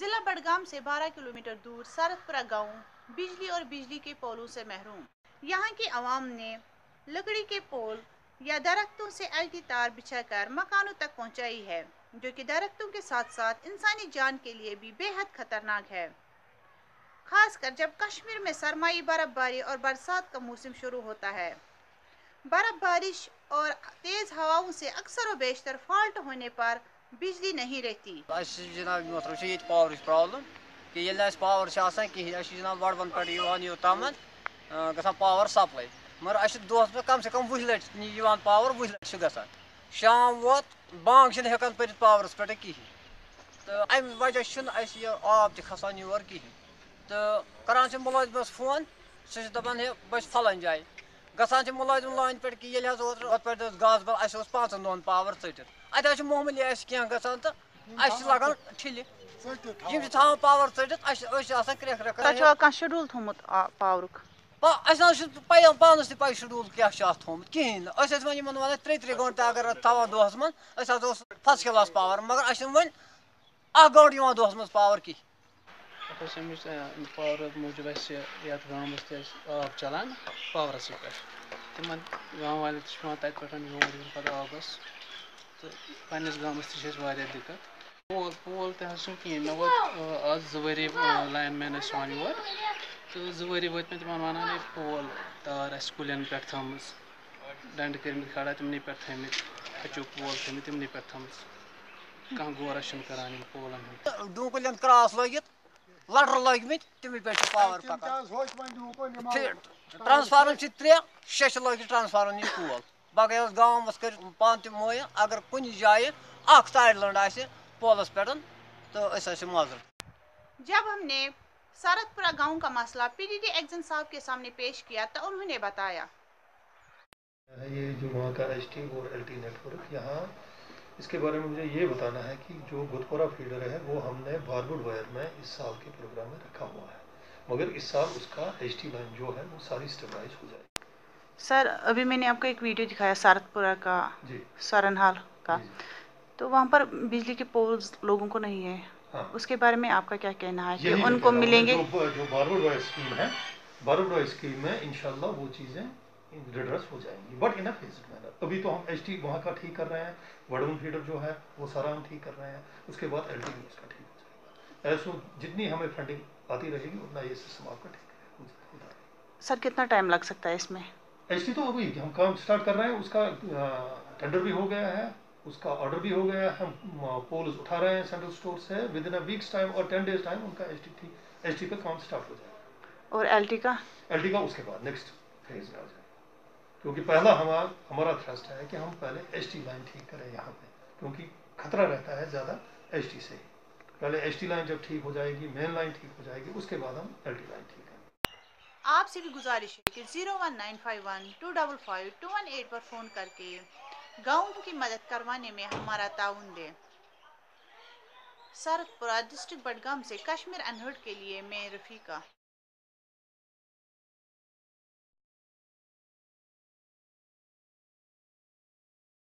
जिला बड़गाम से 12 किलोमीटर दूर सारथपुरा गांव बिजली और बिजली के पोलों से महरूम। यहां की आवाम ने लकड़ी के पोल या दरख्तों से एलटी तार बिछाकर मकानों तक पहुंचाई है, जो कि दरख्तों के साथ साथ इंसानी जान के लिए भी बेहद खतरनाक है, खासकर जब कश्मीर में सरमाई बर्फबारी और बरसात का मौसम शुरू होता है। बर्फ बारिश और तेज हवाओं से अक्सर और बेशतर फॉल्ट होने पर बिजली नहीं रहती। जनाब मोहतरम पावर प्रॉब्लम कि पावर कहें जनाब वड़वन पे तम ग पावर सप्लाई मगर अच्छे दोस पे कम से कम वह लट पावर वह लट ग शाम वोत बांग हेकान पड़ित पावरस पे कहें तो अम वजह आब तसान योर कहें तो करान मुलाजमस फोन सह दपान हे बस फलान जाए गसान मुलाजिम लान पे कि गाज बल अस पाँचन दोन पावर चटित अत मोमूली कह गान ठिल थो पावर चटित क्रेख रेख शेड्यूल थोमुत पावर पे पानस तय शेड्यूल क्या थोमुत कहें वन त्रे त्रे घंटे अगर थवान दोहस मह फर्स्ट क्लास पावर मगर अस वन घंटे दोहस मज पावर कहीं पावर मूजूब गाँव आब चलान पावरस पे तम गाँव वाले तक पे आबस तो पस गाँस तह दिक्कत पोल पोल तुम कहें मे वो आज ज़री लाइन मैन वन योर तो ज़री वत मे तम वन पोल तार कुलन पे थम डंड कड़ा तमन पे थम अचो पोल थम तमन पे थम कह गौर करान पोलन डूकुल क्रास लगित लटर लगम तमें पे पावर पकड़ ट्रांसफार्मर से त्रे शे लगे ट्रांसफार्मर ये पोल बगैर गाँव कर पान तोय अगर कुछ जाए तार लंड पोलस पे तो माजर। जब हमने सारथपुरा गांव का मसला PDD एग्जन साहब के सामने पेश किया तो उन्होंने बताया ये जो वहाँ का ST और LT नेटवर्क यहाँ इसके बारे में मुझे ये बताना है कि जो गुड़पुरा फीडर है वो हमने बारवुड वायर में इस साल के प्रोग्राम में रखा हुआ है, मगर इस साल उसका ST लाइन जो है वो सारी स्टेबलाइज हो जाएगी। सर अभी मैंने आपको एक वीडियो दिखाया सारथपुरा का सारनहाल का जी। तो वहाँ पर बिजली के पोल्स लोगों को नहीं है, हाँ। उसके बारे में आपका क्या कहना है कि उनको मिलेंगे जो बारवुड वायर स्कीम है, बारवुड वायर स्कीम में इंशाल्लाह वो चीज़ें रिड्रेस हो जाएंगी, but in a phased manner. अभी तो हम ST वहाँ का ठीक कर रहे हैं, वडवन फीडर जो है वो सारा हम ठीक कर रहे हैं, उसके बाद LT उसका ठीक हो जाएगा। ऐसो जितनी हमें फंडिंग आती रहेगी उतना ये सिस्टम आपका ठीक हो जाएगा। सर कितना टाइम लग सकता है इसमें? ST तो अभी हम काम स्टार्ट कर रहे हैं, उसका टेंडर भी हो गया है, उसका ऑर्डर भी हो गया है, हम पोल्स उठा रहे हैं सेंट्रल स्टोर से, within a weeks time और 10 डेज टाइम उनका ST पर काम स्टार्ट हो जाएगा। और LT का उसके बाद नेक्स्ट फेज में आ जाएगा, क्योंकि पहला हमारा थ्रस्ट है कि हम पहले ST लाइन ठीक करें यहाँ पे, क्योंकि खतरा रहता है ज़्यादा ST से। पहले ST लाइन जब ठीक हो जाएगी, मेन लाइन ठीक हो जाएगी, उसके बाद हम LT लाइन ठीक करेंगे। आपसे भी गुजारिश है कि 01951255218 पर फ़ोन करके गाँव की मदद करवाने में हमारा ताउन दें। सारथपुरा डिस्ट्रिक्ट बड़गाम से कश्मीर अनहर्ड के लिए मैं रफ़ीका।